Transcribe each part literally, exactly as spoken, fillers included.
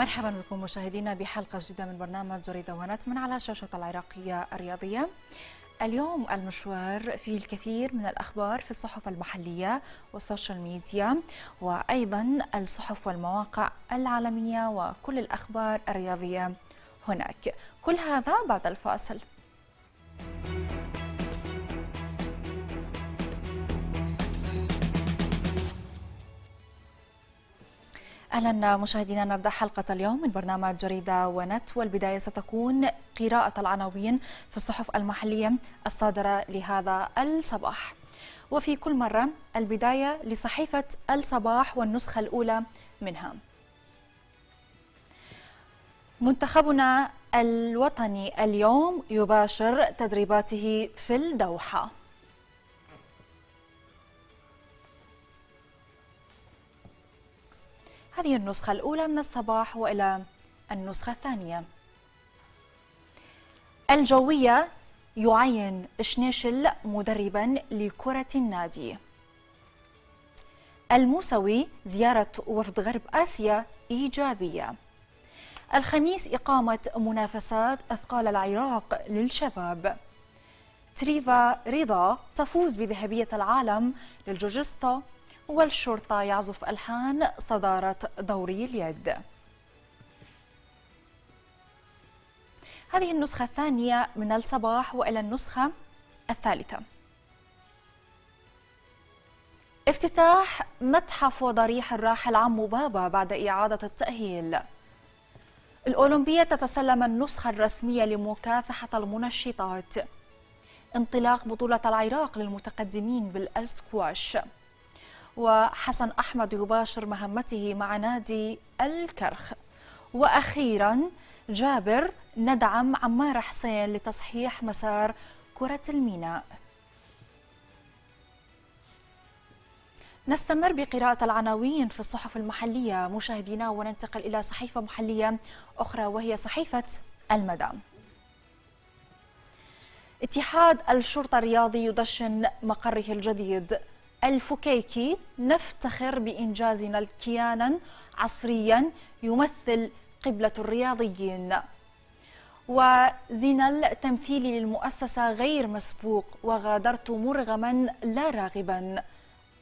مرحبا بكم مشاهدينا بحلقة جديدة من برنامج جريدة ونت من على شاشة العراقية الرياضية. اليوم المشوار فيه الكثير من الأخبار في الصحف المحلية والسوشيال ميديا وأيضا الصحف والمواقع العالمية وكل الأخبار الرياضية هناك، كل هذا بعد الفاصل. أهلا مشاهدينا، نبدأ حلقة اليوم من برنامج جريدة ونت، والبداية ستكون قراءة العناوين في الصحف المحلية الصادرة لهذا الصباح. وفي كل مرة البداية لصحيفة الصباح والنسخة الأولى منها. منتخبنا الوطني اليوم يباشر تدريباته في الدوحة. هذه النسخة الأولى من الصباح، وإلى النسخة الثانية. الجوية يعين شنيشل مدربا لكرة النادي. الموسوي زيارة وفد غرب آسيا إيجابية. الخميس إقامة منافسات أثقال العراق للشباب. تريفا رضا تفوز بذهبية العالم للجوجستا، والشرطة يعزف ألحان صدارة دوري اليد. هذه النسخة الثانية من الصباح، وإلى النسخة الثالثة. افتتاح متحف ضريح الراحل عمو بابا بعد إعادة التأهيل. الأولمبية تتسلم النسخة الرسمية لمكافحة المنشطات. انطلاق بطولة العراق للمتقدمين بالأسكواش. وحسن أحمد يباشر مهمته مع نادي الكرخ. وأخيرا جابر ندعم عمار حسين لتصحيح مسار كرة الميناء. نستمر بقراءة العناوين في الصحف المحلية مشاهدينا، وننتقل إلى صحيفة محلية أخرى وهي صحيفة المدى. اتحاد الشرطة الرياضي يدشن مقره الجديد. الفكيكي نفتخر بإنجازنا الكيانا عصريا يمثل قبلة الرياضيين. وزنا تمثيلي للمؤسسة غير مسبوق، وغادرت مرغما لا راغبا.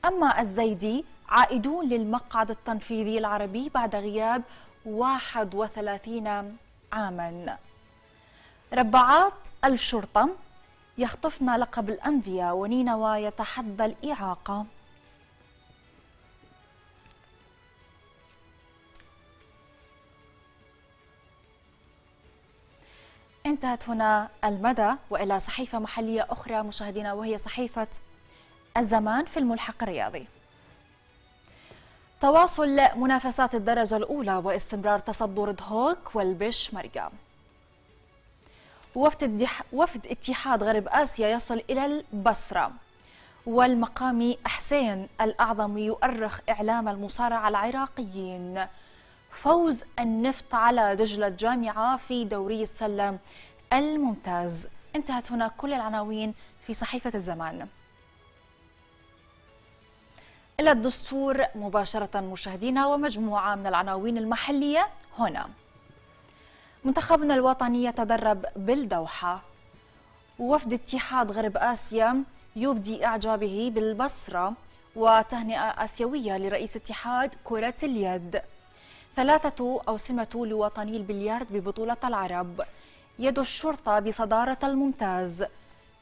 أما الزيدي عائدون للمقعد التنفيذي العربي بعد غياب واحد وثلاثين عاما. ربعات الشرطة يخطفن لقب الأندية، ونينوى يتحدى الإعاقة. انتهت هنا المدى، وإلى صحيفة محلية أخرى مشاهدينا وهي صحيفة الزمان في الملحق الرياضي. تواصل منافسات الدرجة الأولى واستمرار تصدر دهوك والبش مرقا. وفد, وفد اتحاد غرب آسيا يصل إلى البصرة. والمقامي حسين الأعظمي يؤرخ إعلام المصارعة العراقيين. فوز النفط على دجلة الجامعة في دوري السلة الممتاز. انتهت هنا كل العناوين في صحيفة الزمان. إلى الدستور مباشرة مشاهدينا، ومجموعة من العناوين المحلية هنا. منتخبنا الوطني يتدرب بالدوحة. وفد اتحاد غرب آسيا يبدي إعجابه بالبصرة. وتهنئة آسيوية لرئيس اتحاد كرة اليد. ثلاثة أوسمة لوطني البليارد ببطولة العرب. يد الشرطة بصدارة الممتاز.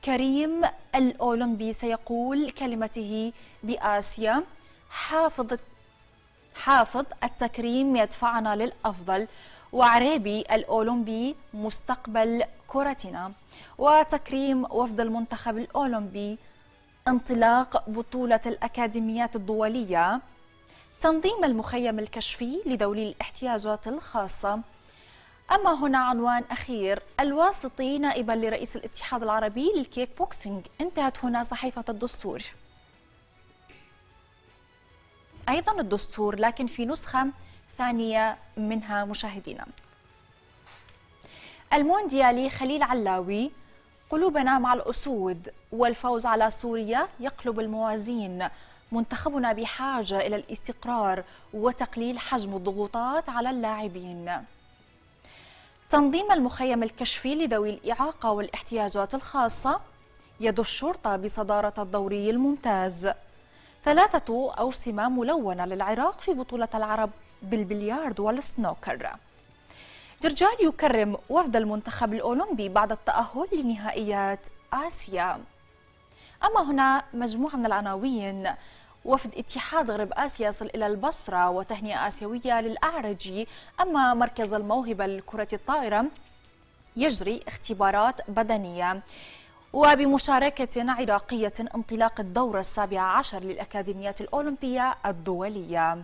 كريم الأولمبي سيقول كلمته بآسيا. حافظ حافظ التكريم يدفعنا للأفضل. وعريبي الأولمبي مستقبل كرتنا. وتكريم وفد المنتخب الأولمبي. انطلاق بطولة الأكاديميات الدولية. تنظيم المخيم الكشفي لذوي الاحتياجات الخاصة. أما هنا عنوان أخير، الواسطي نائبا لرئيس الاتحاد العربي للكيك بوكسينج. انتهت هنا صحيفة الدستور. أيضا الدستور لكن في نسخة ثانية منها مشاهدينا. المونديالي خليل علاوي قلوبنا مع الأسود والفوز على سوريا يقلب الموازين. منتخبنا بحاجة إلى الاستقرار وتقليل حجم الضغوطات على اللاعبين. تنظيم المخيم الكشفي لذوي الإعاقة والاحتياجات الخاصة. يد الشرطة بصدارة الدوري الممتاز. ثلاثة أوسمة ملونة للعراق في بطولة العرب بالبليارد والسنوكر. جرجال يكرم وفد المنتخب الأولمبي بعد التأهل لنهائيات آسيا. أما هنا مجموعة من العناوين. وفد اتحاد غرب آسيا يصل إلى البصرة وتهنئة آسيوية للأعرجي. أما مركز الموهبة لكرة الطائرة يجري اختبارات بدنية. وبمشاركة عراقية انطلاق الدورة السابعة عشر للأكاديميات الأولمبية الدولية.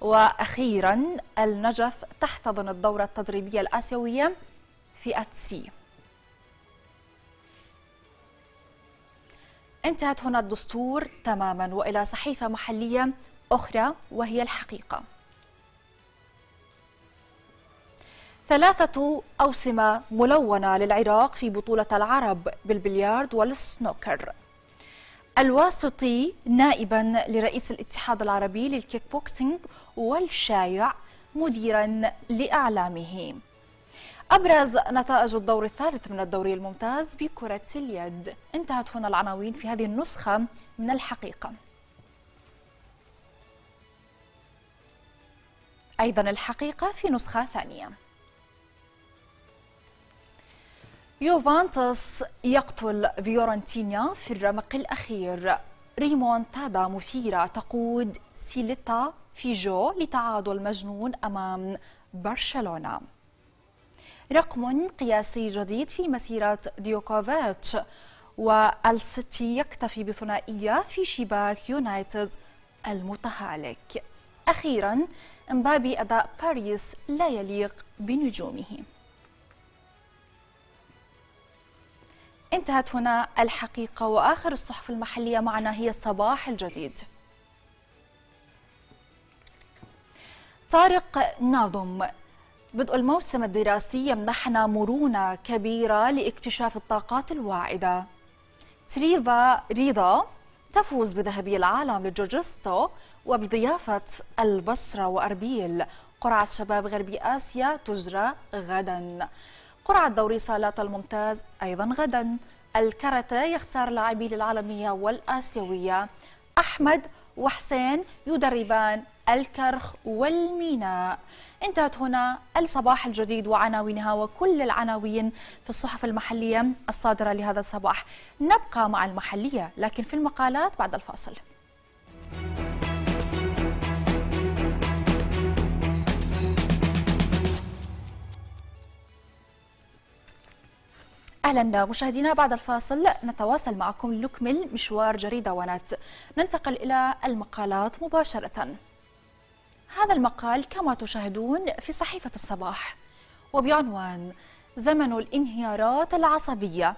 وأخيرا النجف تحتضن الدورة التدريبية الآسيوية فئة سي. انتهت هنا الدستور تماما وإلى صحيفة محلية أخرى وهي الحقيقة. ثلاثة أوسمة ملونة للعراق في بطولة العرب بالبليارد والسنوكر. الواسطي نائبا لرئيس الاتحاد العربي للكيك بوكسينج والشايع مديرا لأعلامه. أبرز نتائج الدور الثالث من الدوري الممتاز بكرة اليد. انتهت هنا العناوين في هذه النسخة من الحقيقة. أيضا الحقيقة في نسخة ثانية. يوفانتوس يقتل فيورنتينا في الرمق الأخير. ريمونتادا مثيرة تقود سيليتا فيجو لتعادل مجنون أمام برشلونة. رقم قياسي جديد في مسيرة ديوكوفيتش. والسيتي يكتفي بثنائية في شباك يونايتد المتهالك. أخيرا امبابي أداء باريس لا يليق بنجومه. انتهت هنا الحقيقة. وآخر الصحف المحلية معنا هي الصباح الجديد. طارق ناظم بدء الموسم الدراسي يمنحنا مرونة كبيرة لاكتشاف الطاقات الواعدة. تريفا رضا تفوز بذهبي العالم لجوجستو. وبضيافة البصرة وأربيل قرعة شباب غربي آسيا تجرى غدا. قرعة دوري صالات الممتاز أيضا غدا. الكاراتيه يختار لاعبي للعالمية والآسيوية. أحمد وحسين يدربان الكرخ والميناء. انتهت هنا الصباح الجديد وعناوينها وكل العناوين في الصحف المحلية الصادرة لهذا الصباح. نبقى مع المحلية لكن في المقالات بعد الفاصل. أهلا مشاهدينا، بعد الفاصل نتواصل معكم لنكمل مشوار جريدة ونت. ننتقل إلى المقالات مباشرة. هذا المقال كما تشاهدون في صحيفة الصباح وبعنوان زمن الانهيارات العصبية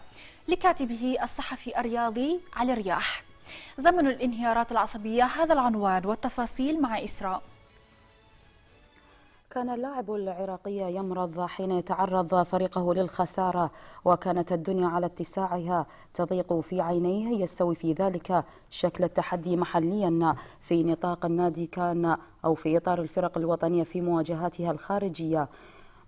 لكاتبه الصحفي الرياضي علي رياح. زمن الانهيارات العصبية، هذا العنوان والتفاصيل مع إسراء. كان اللاعب العراقي يمرض حين تعرض فريقه للخسارة وكانت الدنيا على اتساعها تضيق في عينيه. يستوي في ذلك شكل التحدي محليا في نطاق النادي كان أو في إطار الفرق الوطنية في مواجهاتها الخارجية.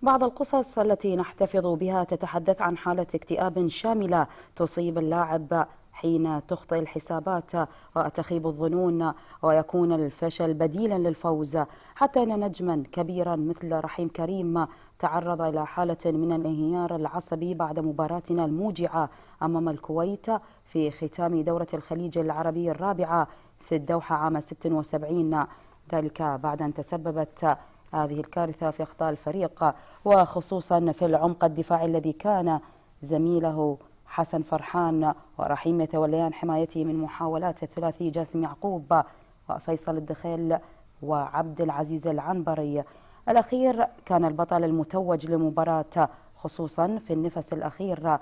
بعض القصص التي نحتفظ بها تتحدث عن حالة اكتئاب شاملة تصيب اللاعب حين تخطئ الحسابات وتخيب الظنون ويكون الفشل بديلا للفوز، حتى أن نجما كبيرا مثل رحيم كريم تعرض إلى حالة من الانهيار العصبي بعد مباراتنا الموجعة أمام الكويت في ختام دورة الخليج العربي الرابعة في الدوحة عام ستة وسبعين، ذلك بعد أن تسببت هذه الكارثة في أخطاء الفريق وخصوصا في العمق الدفاعي الذي كان زميله حسن فرحان ورحيم يتوليان حمايته من محاولات الثلاثي جاسم يعقوب وفيصل الدخيل وعبد العزيز العنبري. الأخير كان البطل المتوج للمباراة خصوصا في النفس الأخير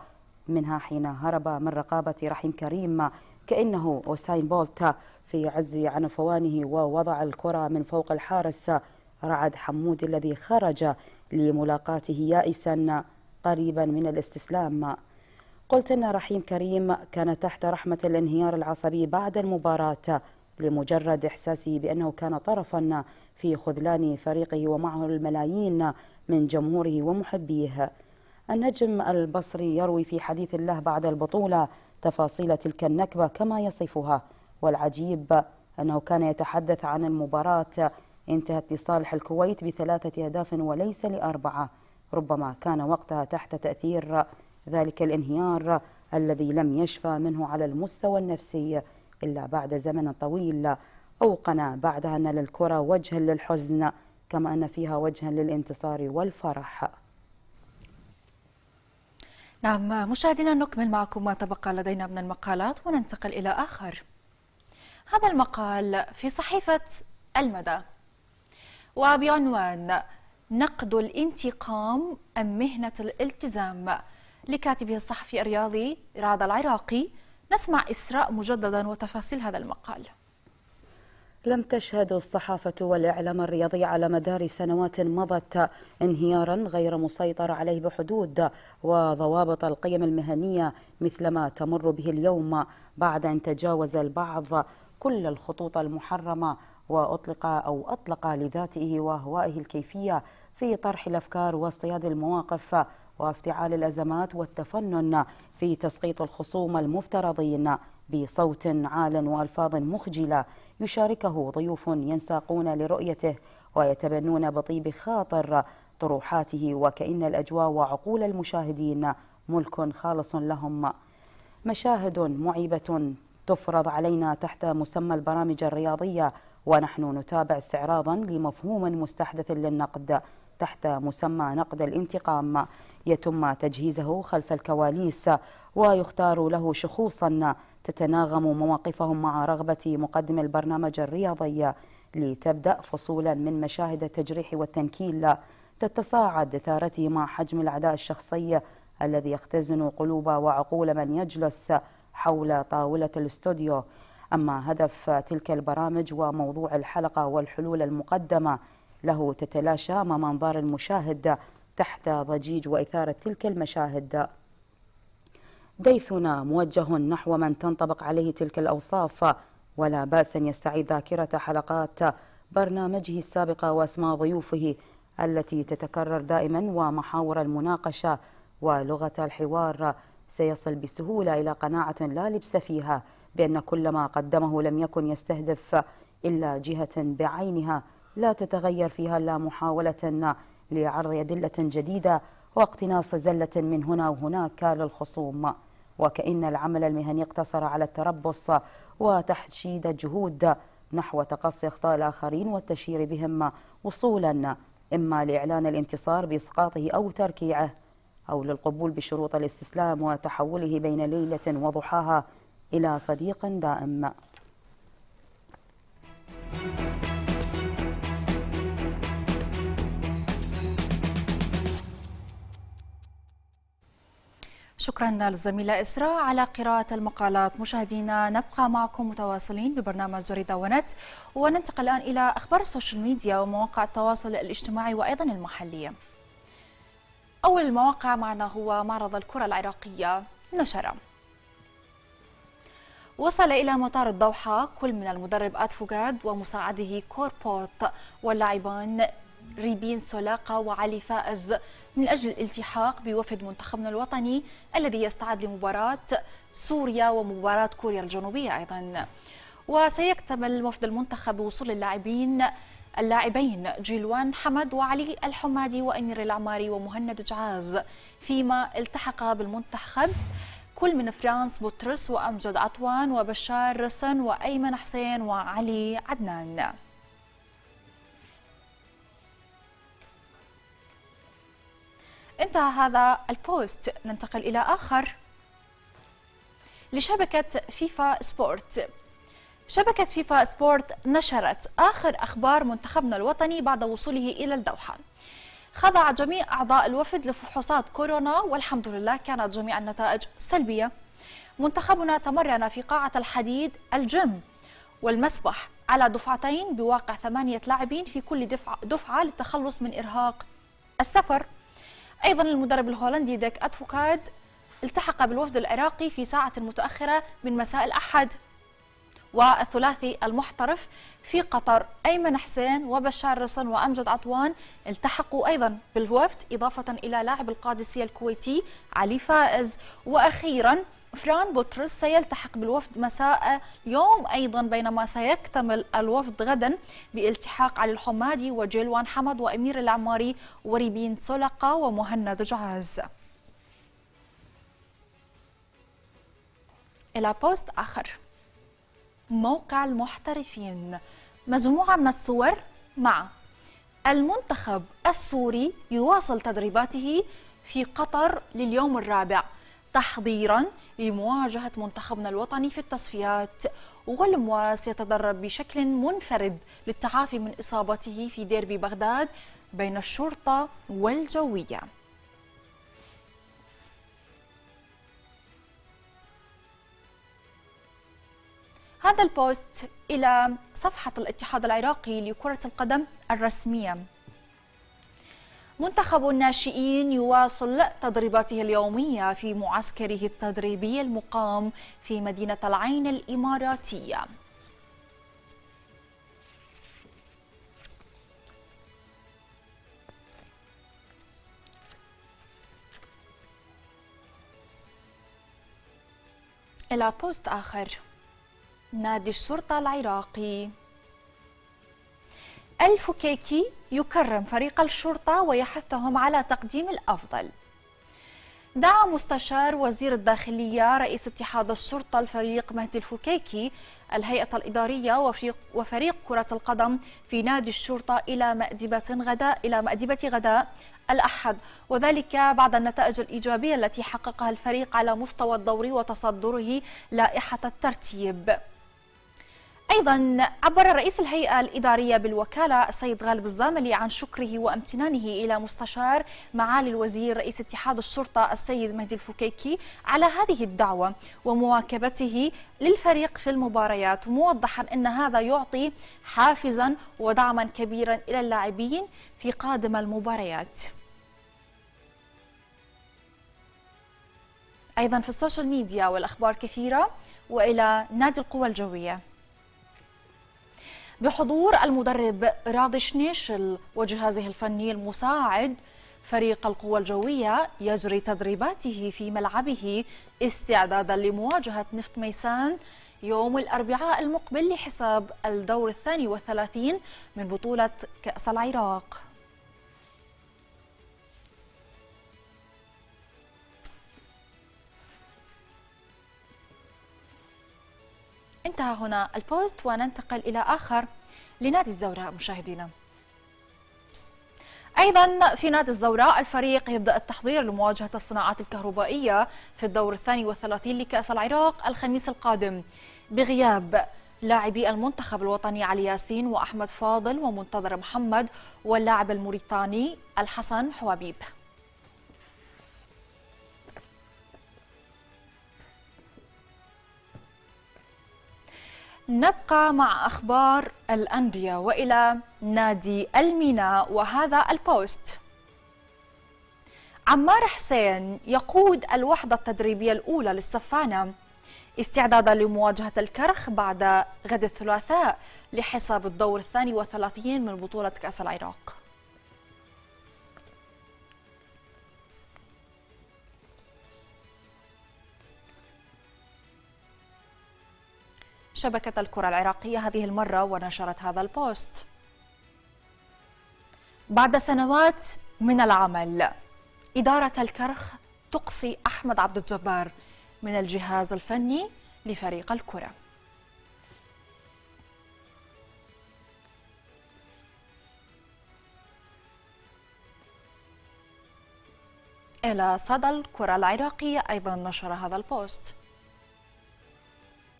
منها حين هرب من رقابة رحيم كريم كأنه أوساين بولت في عز عنفوانه ووضع الكرة من فوق الحارس. رعد حمود الذي خرج لملاقاته يائسا قريبا من الاستسلام. قلت إن رحيم كريم كان تحت رحمة الانهيار العصبي بعد المباراة لمجرد إحساسي بأنه كان طرفا في خذلان فريقه ومعه الملايين من جمهوره ومحبيه. النجم البصري يروي في حديث الله بعد البطولة تفاصيل تلك النكبة كما يصفها، والعجيب أنه كان يتحدث عن المباراة انتهت لصالح الكويت بثلاثة أهداف وليس لأربعة. ربما كان وقتها تحت تأثير ذلك الانهيار الذي لم يشفى منه على المستوى النفسي إلا بعد زمن طويل. أوقنا بعدها أن للكرة وجها للحزن كما أن فيها وجها للانتصار والفرح. نعم مشاهدينا، نكمل معكم ما تبقى لدينا من المقالات وننتقل إلى آخر. هذا المقال في صحيفة المدى وبعنوان نقد الانتقام أم مهنة الالتزام، لكاتبه الصحفي الرياضي راضي العراقي. نسمع إسراء مجددا وتفاصيل هذا المقال. لم تشهد الصحافة والإعلام الرياضي على مدار سنوات مضت انهيارا غير مسيطر عليه بحدود وضوابط القيم المهنية مثلما تمر به اليوم، بعد أن تجاوز البعض كل الخطوط المحرمة وأطلق أو أطلق لذاته وأهوائه الكيفية في طرح الأفكار واصطياد المواقف وافتعال الأزمات والتفنن في تسقيط الخصوم المفترضين بصوت عال وألفاظ مخجلة يشاركه ضيوف ينساقون لرؤيته ويتبنون بطيب خاطر طروحاته، وكأن الأجواء وعقول المشاهدين ملك خالص لهم. مشاهد معيبة تفرض علينا تحت مسمى البرامج الرياضية، ونحن نتابع استعراضا لمفهوم مستحدث للنقد تحت مسمى نقد الانتقام يتم تجهيزه خلف الكواليس ويختار له شخوصا تتناغم مواقفهم مع رغبة مقدم البرنامج الرياضي، لتبدأ فصولا من مشاهد التجريح والتنكيل تتصاعد ثارته مع حجم العداء الشخصي الذي يختزن قلوب وعقول من يجلس حول طاولة الاستوديو. أما هدف تلك البرامج وموضوع الحلقة والحلول المقدمة له تتلاشى أمام منظار المشاهد تحت ضجيج وإثارة تلك المشاهد. ديثنا موجه نحو من تنطبق عليه تلك الأوصاف، ولا بأس أن يستعيد ذاكرة حلقات برنامجه السابقة وأسماء ضيوفه التي تتكرر دائما ومحاور المناقشة ولغة الحوار، سيصل بسهولة إلى قناعة لا لبس فيها بأن كل ما قدمه لم يكن يستهدف إلا جهة بعينها لا تتغير فيها إلا محاولة لعرض أدلة جديدة واقتناص زلة من هنا وهناك للخصوم، وكأن العمل المهني اقتصر على التربص وتحشيد الجهود نحو تقصي أخطاء الآخرين والتشهير بهم، وصولا إما لإعلان الانتصار بإسقاطه أو تركيعه، أو للقبول بشروط الاستسلام وتحوله بين ليلة وضحاها إلى صديق دائم. شكرا للزميلة إسراء على قراءة المقالات. مشاهدينا، نبقى معكم متواصلين ببرنامج جريدة ونت، وننتقل الآن إلى أخبار السوشيال ميديا ومواقع التواصل الاجتماعي وأيضا المحلية. أول المواقع معنا هو معرض الكرة العراقية. نشر وصل إلى مطار الضوحة كل من المدرب أدفوكات ومساعده كوربوت واللاعبان ريبين سولاقة وعلي فائز من أجل الالتحاق بوفد منتخبنا الوطني الذي يستعد لمباراة سوريا ومباراة كوريا الجنوبية أيضا. وسيكتمل وفد المنتخب بوصول اللاعبين اللاعبين جيلوان حمد وعلي الحمادي وأمير العماري ومهند جعاز، فيما التحق بالمنتخب كل من فرانس بطرس وأمجد عطوان وبشار رسن وأيمن حسين وعلي عدنان. انتهى هذا البوست. ننتقل إلى آخر لشبكة فيفا سبورت. شبكة فيفا سبورت نشرت آخر أخبار منتخبنا الوطني بعد وصوله إلى الدوحة. خضع جميع أعضاء الوفد لفحوصات كورونا والحمد لله كانت جميع النتائج سلبية. منتخبنا تمرن في قاعة الحديد الجيم والمسبح على دفعتين بواقع ثمانية لاعبين في كل دفعة, دفعة للتخلص من إرهاق السفر. أيضا المدرب الهولندي ديك أدفوكات التحق بالوفد العراقي في ساعة متأخرة من مساء الأحد. والثلاثي المحترف في قطر ايمن حسين وبشار رصن وامجد عطوان التحقوا ايضا بالوفد، اضافه الى لاعب القادسيه الكويتي علي فائز. واخيرا فرانس بطرس سيلتحق بالوفد مساء اليوم ايضا، بينما سيكتمل الوفد غدا بالتحاق علي الحمادي وجيلوان حمد وامير العماري وريبين سولاقة ومهند جعاز. الى بوست اخر. موقع المحترفين، مجموعة من الصور مع المنتخب السوري يواصل تدريباته في قطر لليوم الرابع تحضيرا لمواجهة منتخبنا الوطني في التصفيات، والمواس يتدرب بشكل منفرد للتعافي من إصابته في ديربي بغداد بين الشرطة والجوية. هذا البوست إلى صفحة الاتحاد العراقي لكرة القدم الرسمية. منتخب الناشئين يواصل تدريباته اليومية في معسكره التدريبي المقام في مدينة العين الإماراتية. إلى بوست آخر. نادي الشرطة العراقي، الفكيكي يكرم فريق الشرطة ويحثهم على تقديم الأفضل. دعا مستشار وزير الداخلية رئيس اتحاد الشرطة الفريق مهدي الفكيكي الهيئة الإدارية وفريق كرة القدم في نادي الشرطة إلى مأدبة غداء إلى مأدبة غداء الأحد، وذلك بعد النتائج الإيجابية التي حققها الفريق على مستوى الدوري وتصدره لائحة الترتيب. أيضا عبر رئيس الهيئة الإدارية بالوكالة السيد غالب الزاملي عن شكره وامتنانه إلى مستشار معالي الوزير رئيس اتحاد الشرطة السيد مهدي الفكيكي على هذه الدعوة ومواكبته للفريق في المباريات، موضحا أن هذا يعطي حافزا ودعما كبيرا إلى اللاعبين في قادم المباريات. أيضا في السوشيال ميديا والأخبار كثيرة. وإلى نادي القوى الجوية بحضور المدرب راضي شنيشل وجهازه الفني المساعد، فريق القوى الجوية يجري تدريباته في ملعبه استعدادا لمواجهة نفط ميسان يوم الأربعاء المقبل لحساب الدور الثاني والثلاثين من بطولة كأس العراق. انتهى هنا البوست وننتقل إلى آخر لنادي الزوراء. مشاهدينا، أيضا في نادي الزوراء الفريق يبدأ التحضير لمواجهة الصناعات الكهربائية في الدور الثاني والثلاثين لكأس العراق الخميس القادم بغياب لاعبي المنتخب الوطني علي ياسين وأحمد فاضل ومنتظر محمد واللاعب الموريتاني الحسن حوابيب. نبقى مع أخبار الأندية وإلى نادي الميناء وهذا البوست. عمار حسين يقود الوحدة التدريبية الأولى للسفانة استعدادا لمواجهة الكرخ بعد غد الثلاثاء لحساب الدور الثاني والثلاثين من بطولة كأس العراق. شبكة الكرة العراقية هذه المرة ونشرت هذا البوست. بعد سنوات من العمل، إدارة الكرخ تقصي أحمد عبد الجبار من الجهاز الفني لفريق الكرة. إلى صدى الكرة العراقية أيضا نشر هذا البوست.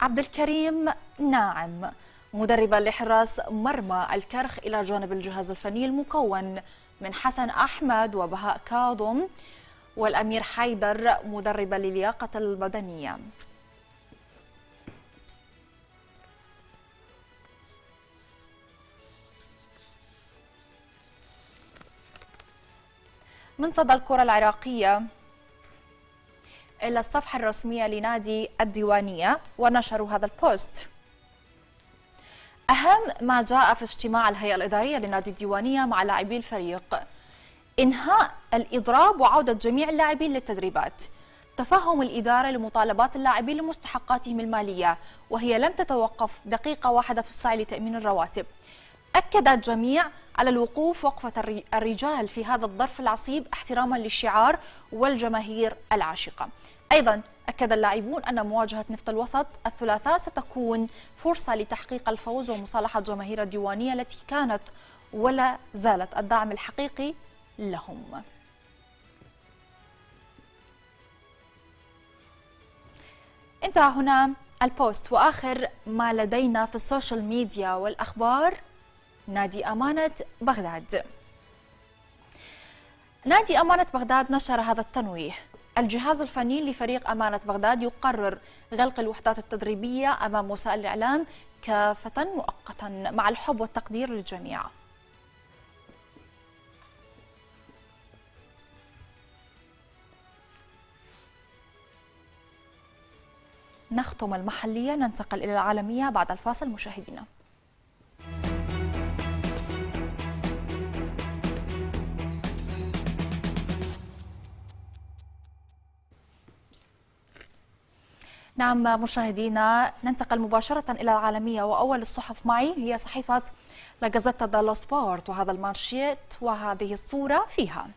عبد الكريم ناعم مدربا لحراس مرمى الكرخ إلى جانب الجهاز الفني المكون من حسن أحمد وبهاء كاظم والأمير حيدر مدربا للياقة البدنية. من صدى الكرة العراقية إلى الصفحة الرسمية لنادي الديوانية ونشروا هذا البوست. أهم ما جاء في اجتماع الهيئة الإدارية لنادي الديوانية مع لاعبي الفريق: إنهاء الإضراب وعودة جميع اللاعبين للتدريبات، تفهم الإدارة لمطالبات اللاعبين لمستحقاتهم المالية وهي لم تتوقف دقيقة واحدة في السعي لتأمين الرواتب. أكد الجميع على الوقوف وقفة الرجال في هذا الظرف العصيب احتراما للشعار والجماهير العاشقة. أيضا أكد اللاعبون أن مواجهة نفط الوسط الثلاثاء ستكون فرصة لتحقيق الفوز ومصالحة جماهير الديوانية التي كانت ولا زالت الدعم الحقيقي لهم. انتهى هنا البوست وآخر ما لدينا في السوشيال ميديا والأخبار. نادي أمانة بغداد. نادي أمانة بغداد نشر هذا التنويه: الجهاز الفني لفريق أمانة بغداد يقرر غلق الوحدات التدريبية أمام وسائل الإعلام كافة مؤقتا، مع الحب والتقدير للجميع. نختم المحلية، ننتقل إلى العالمية بعد الفاصل مشاهدينا. نعم مشاهدينا، ننتقل مباشرة إلى العالمية، وأول الصحف معي هي صحيفة لاغازيتا دالو سبورت، وهذا المانشيت وهذه الصورة فيها.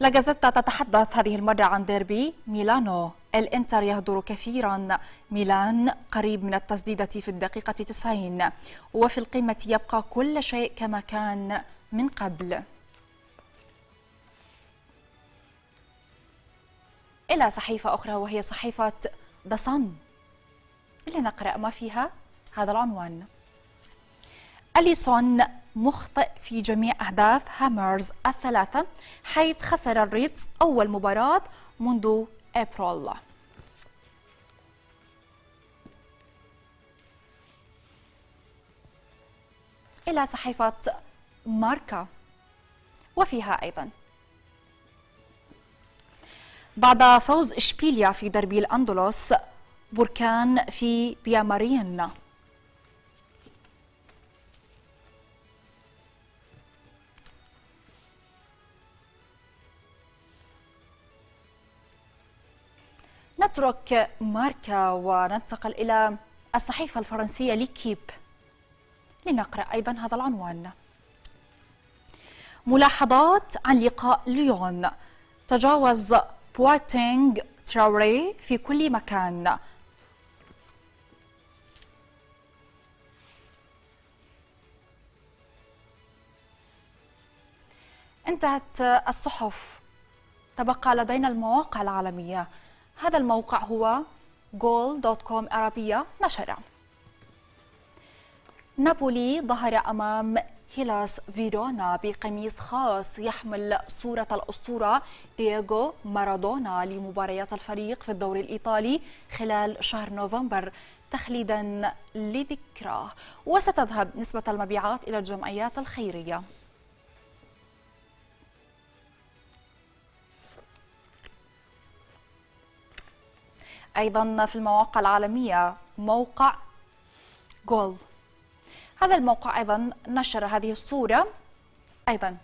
لاغازيتا تتحدث هذه المرة عن ديربي ميلانو: الإنتر يهدر كثيرا، ميلان قريب من التسديدة في الدقيقة تسعين، وفي القمة يبقى كل شيء كما كان من قبل. إلى صحيفة أخرى وهي صحيفة ذا صن، اللي نقرأ ما فيها هذا العنوان: أليسون مخطئ في جميع أهداف هامرز الثلاثة، حيث خسر الريدز أول مباراة منذ أبريل. إلى صحيفة ماركا وفيها أيضا: بعد فوز إشبيليا في دربي الأندلس، بركان في بيامارين. نترك ماركا وننتقل إلى الصحيفة الفرنسية ليكيب لنقرأ أيضا هذا العنوان: ملاحظات عن لقاء ليون، تجاوز بواتينغ تراوري في كل مكان. انتهت الصحف، تبقى لدينا المواقع العالمية. هذا الموقع هو جول دوت كوم عربية نشره: نابولي ظهر أمام هيلاس فيرونا بقميص خاص يحمل صورة الأسطورة دييغو مارادونا لمباريات الفريق في الدوري الإيطالي خلال شهر نوفمبر تخليدا لذكراه، وستذهب نسبة المبيعات إلى الجمعيات الخيرية. أيضا في المواقع العالمية موقع جول، هذا الموقع أيضا نشر هذه الصورة. أيضا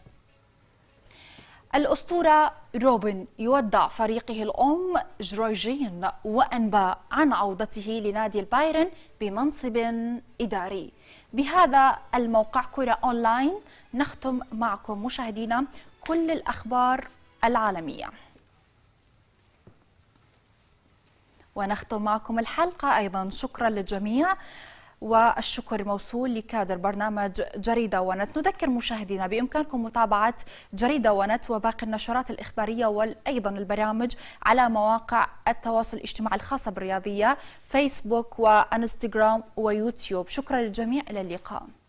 الأسطورة روبين يودع فريقه الأم جروجين، وأنباء عن عودته لنادي البايرن بمنصب إداري. بهذا الموقع كرة أونلاين نختم معكم مشاهدينا كل الأخبار العالمية، ونختم معكم الحلقة أيضا. شكرا للجميع، والشكر موصول لكادر برنامج جريدة ونت. نذكر مشاهدينا بإمكانكم متابعة جريدة ونت وباقي النشرات الإخبارية وأيضا البرامج على مواقع التواصل الاجتماعي الخاصة بالرياضية، فيسبوك وإنستغرام ويوتيوب. شكرا للجميع، إلى اللقاء.